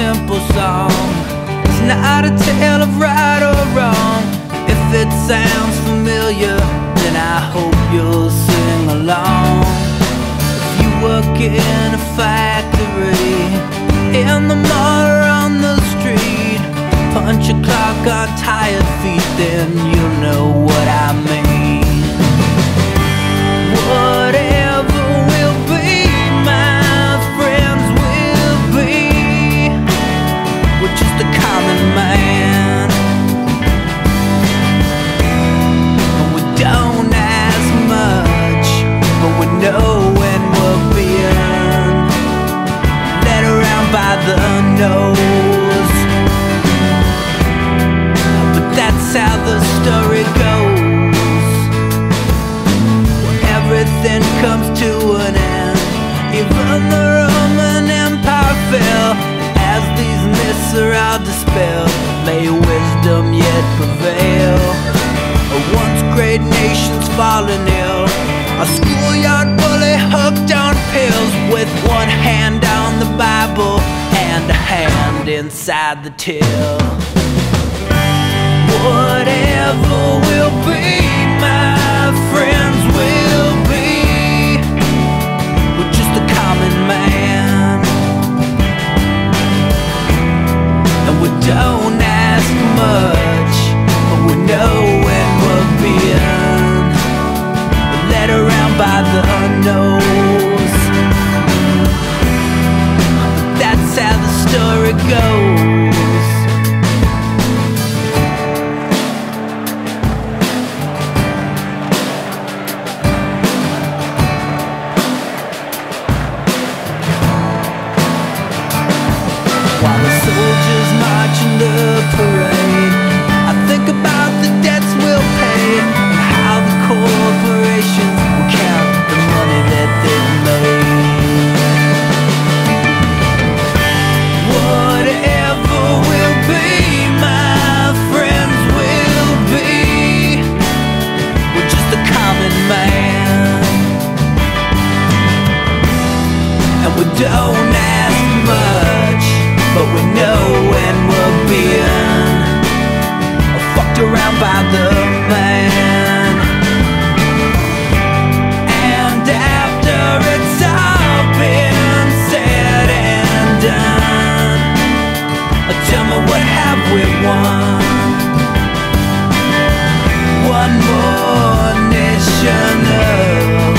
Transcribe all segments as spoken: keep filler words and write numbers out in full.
Simple song. It's not a tale of right or wrong. If it sounds familiar, then I hope you'll sing along. If you work in a factory, in the mall or on the street, punch a clock on tired feet, then you'll know what I mean. Whatever will be, my friends will be. We're just a common man, and we don't ask much, but we know when we're being led around by the nose. But that's how the story goes. When everything comes to an end, even the Roman Empire fell. As these myths are all dispelled, may wisdom yet prevail. Once great nations fallen ill, a schoolyard bully hooked on pills, with one hand on the Bible and a hand inside the till. Whatever will be, my friends will be. We're just a common man, and we don't ask much, but we know when we're being led around by the nose. That's how the story goes. Don't ask much, but we know when we're being fucked around by the man. And after it's all been said and done, tell me, what have we won? One more nation of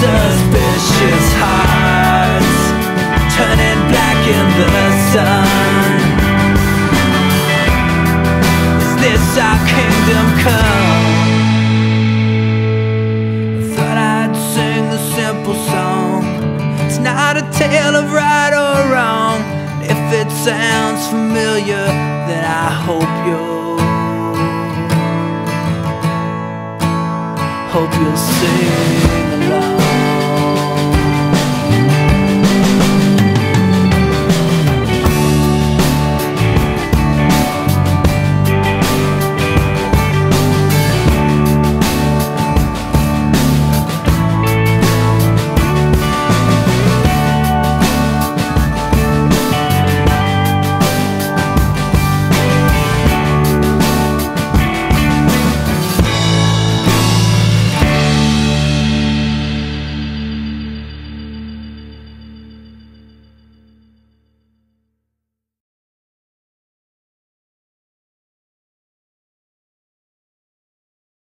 suspicious hearts, turning black in the sun. Is this our kingdom come? I thought I'd sing a simple song. It's not a tale of right or wrong. If it sounds familiar, then I hope you'll Hope you'll sing.